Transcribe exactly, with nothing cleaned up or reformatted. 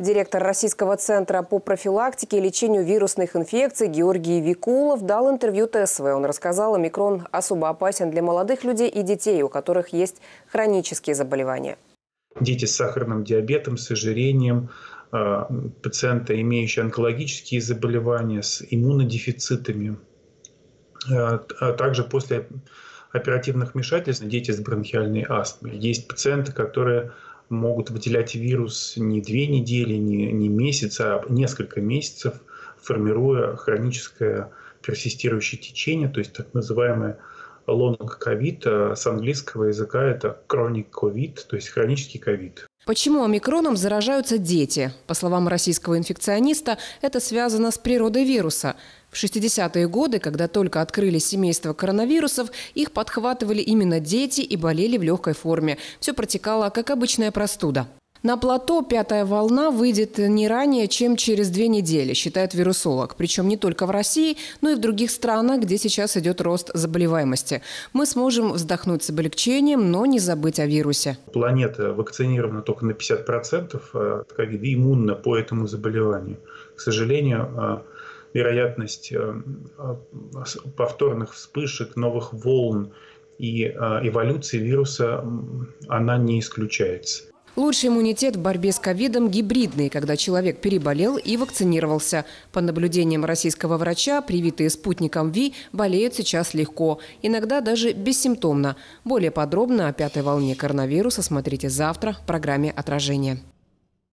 Директор Российского центра по профилактике и лечению вирусных инфекций Георгий Викулов дал интервью ТСВ. Он рассказал, омикрон особо опасен для молодых людей и детей, у которых есть хронические заболевания. Дети с сахарным диабетом, с ожирением, пациенты, имеющие онкологические заболевания, с иммунодефицитами. А также после оперативных вмешательств дети с бронхиальной астмой. Есть пациенты, которые могут выделять вирус не две недели, не, не месяц, а несколько месяцев, формируя хроническое персистирующее течение, то есть так называемое long COVID. С английского языка это chronic COVID, то есть хронический COVID. Почему омикроном заражаются дети? По словам российского инфекциониста, это связано с природой вируса. В шестидесятые годы, когда только открыли семейство коронавирусов, их подхватывали именно дети и болели в легкой форме. Все протекало, как обычная простуда. На плато пятая волна выйдет не ранее, чем через две недели, считает вирусолог. Причем не только в России, но и в других странах, где сейчас идет рост заболеваемости. Мы сможем вздохнуть с облегчением, но не забыть о вирусе. Планета вакцинирована только на пятьдесят процентов от ковида, иммунна по этому заболеванию. К сожалению, вероятность повторных вспышек, новых волн и эволюции вируса, она не исключается. Лучший иммунитет в борьбе с ковидом гибридный, когда человек переболел и вакцинировался. По наблюдениям российского врача, привитые спутником ви болеют сейчас легко, иногда даже бессимптомно. Более подробно о пятой волне коронавируса смотрите завтра в программе «Отражение».